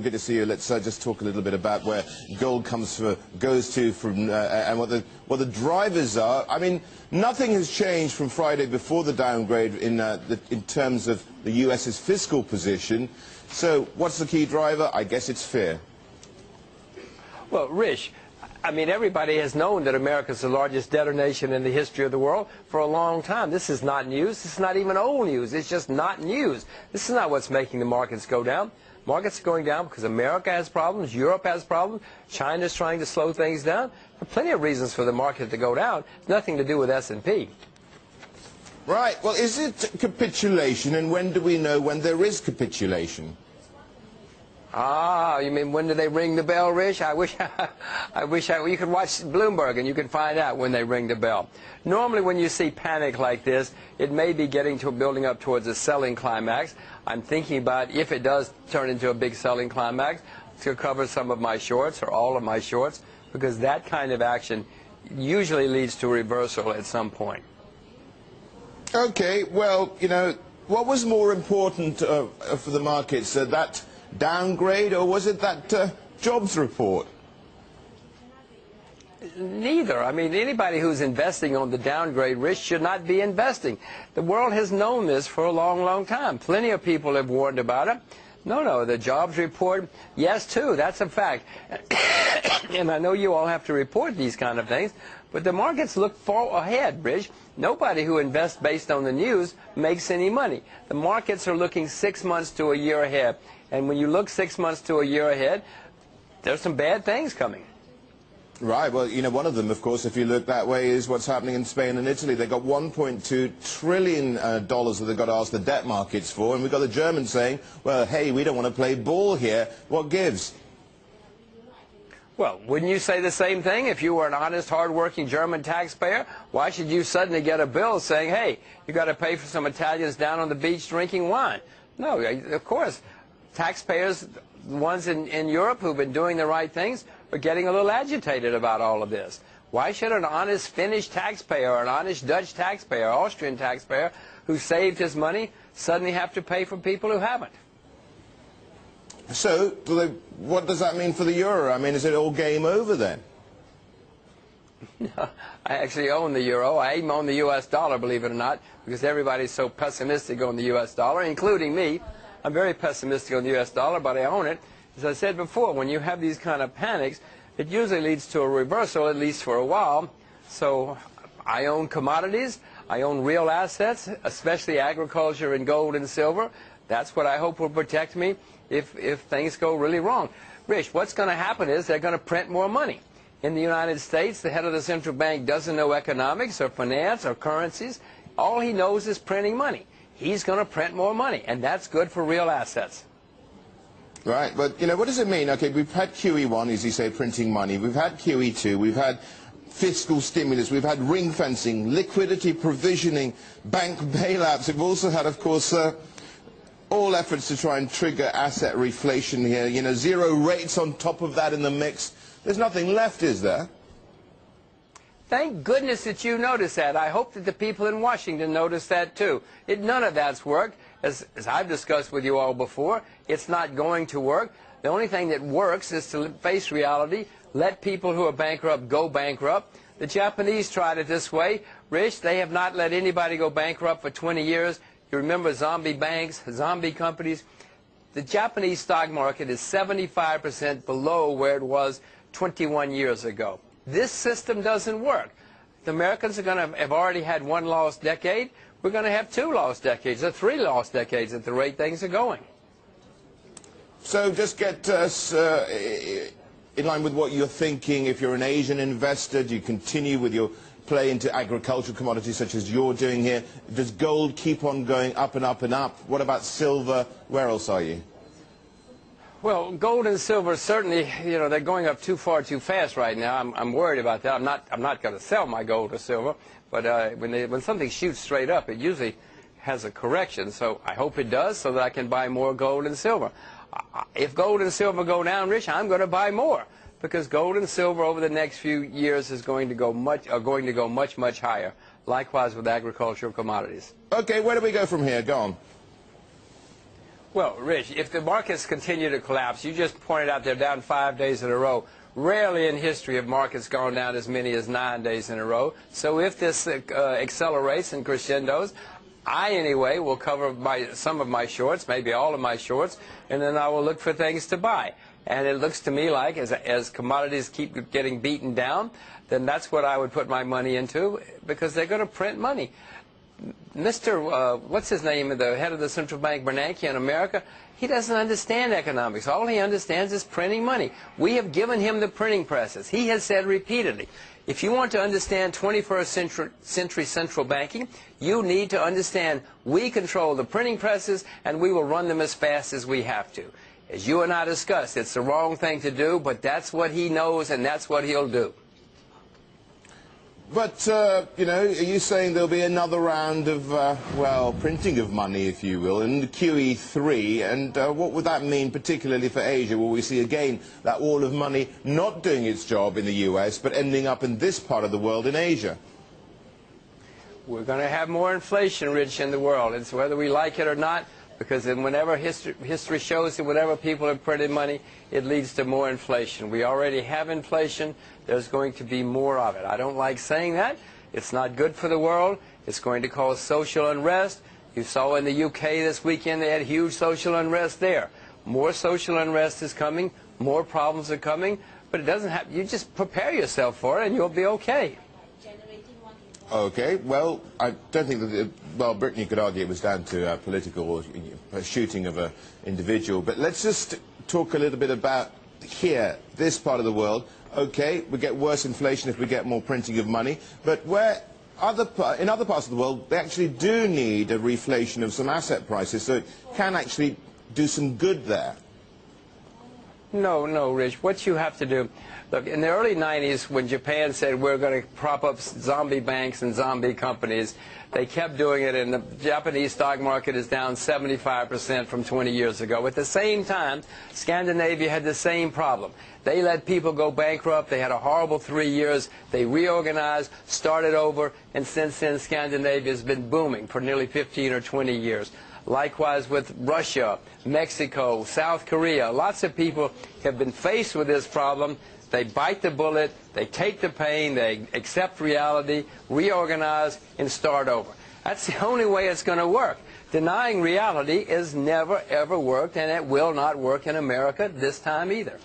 Good to see you. Let's just talk a little bit about where gold goes to and what the drivers are. I mean, nothing has changed from Friday before the downgrade in terms of the U.S.'s fiscal position. So what's the key driver? I guess it's fear. Well, Rich, I mean, everybody has known that America's the largest debtor nation in the history of the world for a long time. This is not news. It's not even old news. It's just not news. This is not what's making the markets go down. Markets are going down because America has problems, Europe has problems, China's trying to slow things down. There are plenty of reasons for the market to go down. It's nothing to do with S&P. Right. Well, is it capitulation, and when do we know when there is capitulation? Ah, you mean when do they ring the bell, Rich? I wish you could watch Bloomberg and you can find out when they ring the bell. Normally when you see panic like this, it may be building up towards a selling climax. I'm thinking about if it does turn into a big selling climax to cover some of my shorts or all of my shorts, because that kind of action usually leads to a reversal at some point. Okay, well, you know, what was more important for the markets, that downgrade, or was it that jobs report? Neither. I mean, anybody who's investing on the downgrade risk should not be investing. The world has known this for a long, long time. Plenty of people have warned about it. No, the jobs report, yes, too, that's a fact. And I know you all have to report these kind of things, but the markets look far ahead, Rich. Nobody who invests based on the news makes any money. The markets are looking 6 months to a year ahead. And when you look 6 months to a year ahead, there's some bad things coming. Right. Well, you know, one of them, of course, if you look that way, is what's happening in Spain and Italy. They got $1.2 trillion that they got to ask the debt markets for. And we've got the Germans saying, well, hey, we don't want to play ball here. What gives? Well, wouldn't you say the same thing if you were an honest, hard-working German taxpayer? Why should you suddenly get a bill saying, hey, you got to pay for some Italians down on the beach drinking wine? No, of course. Taxpayers, the ones in Europe who've been doing the right things, are getting a little agitated about all of this. Why should an honest Finnish taxpayer, or an honest Dutch taxpayer, Austrian taxpayer, who saved his money, suddenly have to pay for people who haven't? So, what does that mean for the euro? I mean, is it all game over then? No, I actually own the euro. I even own the U.S. dollar, believe it or not, because everybody's so pessimistic on the U.S. dollar, including me. I'm very pessimistic on the U.S. dollar, but I own it. As I said before, when you have these kind of panics, it usually leads to a reversal, at least for a while. So I own commodities. I own real assets, especially agriculture and gold and silver. That's what I hope will protect me if things go really wrong. Rich, what's going to happen is they're going to print more money. In the United States, the head of the central bank doesn't know economics or finance or currencies. All he knows is printing money. He's going to print more money, and that's good for real assets. Right, but, you know, what does it mean? Okay, we've had QE1, as you say, printing money. We've had QE2. We've had fiscal stimulus. We've had ring fencing, liquidity provisioning, bank bailouts. We've also had, of course, all efforts to try and trigger asset reflation here. You know, zero rates on top of that in the mix. There's nothing left, is there? Thank goodness that you noticed that. I hope that the people in Washington noticed that, too. None of that's worked. As I've discussed with you all before, it's not going to work. The only thing that works is to face reality, let people who are bankrupt go bankrupt. The Japanese tried it this way. Rich, they have not let anybody go bankrupt for 20 years. You remember zombie banks, zombie companies. The Japanese stock market is 75% below where it was 21 years ago. This system doesn't work. The Americans are going to have already had one lost decade. We're going to have two lost decades or three lost decades at the rate things are going. So just get us in line with what you're thinking. If you're an Asian investor, do you continue with your play into agricultural commodities such as you're doing here? Does gold keep on going up and up and up? What about silver? Where else are you? Well, gold and silver certainly, you know, they're going up too far too fast right now. I'm worried about that. I'm not going to sell my gold or silver, but when something shoots straight up, it usually has a correction. So I hope it does so that I can buy more gold and silver. If gold and silver go down, Rich, I'm going to buy more, because gold and silver over the next few years is going to go much higher. Likewise with agricultural commodities. Okay, where do we go from here? Go on. Well, Rich, if the markets continue to collapse, you just pointed out they're down 5 days in a row. Rarely in history have markets gone down as many as 9 days in a row. So if this accelerates and crescendos, I anyway will cover some of my shorts, maybe all of my shorts, and then I will look for things to buy. And it looks to me like as commodities keep getting beaten down, then that's what I would put my money into, because they're going to print money. Mr. What's his name, the head of the central bank, Bernanke, in America, he doesn't understand economics. All he understands is printing money. We have given him the printing presses. He has said repeatedly, if you want to understand 21st century central banking, you need to understand we control the printing presses and we will run them as fast as we have to. As you and I discussed, it's the wrong thing to do, but that's what he knows and that's what he'll do. But, you know, are you saying there'll be another round of, well, printing of money, if you will, and QE3, and what would that mean particularly for Asia? Will we see again that wall of money not doing its job in the US, but ending up in this part of the world in Asia? We're going to have more inflation, Rich, in the world. It's whether we like it or not, because whenever history shows that whenever people have printed money, it leads to more inflation. We already have inflation. There's going to be more of it. I don't like saying that. It's not good for the world. It's going to cause social unrest. You saw in the UK this weekend they had huge social unrest there. More social unrest is coming. More problems are coming. But it doesn't have, you just prepare yourself for it and you'll be okay. Okay, well, I don't think that, well, Britain, you could argue it was down to political shooting of an individual. But let's just talk a little bit about here, this part of the world. Okay, we get worse inflation if we get more printing of money. But where in other parts of the world, they actually do need a reflation of some asset prices. So it can actually do some good there. No, no, Rich. What you have to do, look, in the early 90s when Japan said we're going to prop up zombie banks and zombie companies, they kept doing it, and the Japanese stock market is down 75% from 20 years ago. At the same time, Scandinavia had the same problem. They let people go bankrupt. They had a horrible 3 years. They reorganized, started over, and since then Scandinavia has been booming for nearly 15 or 20 years. Likewise with Russia, Mexico, South Korea. Lots of people have been faced with this problem. They bite the bullet, they take the pain, they accept reality, reorganize, and start over. That's the only way it's going to work. Denying reality has never, ever worked, and it will not work in America this time either.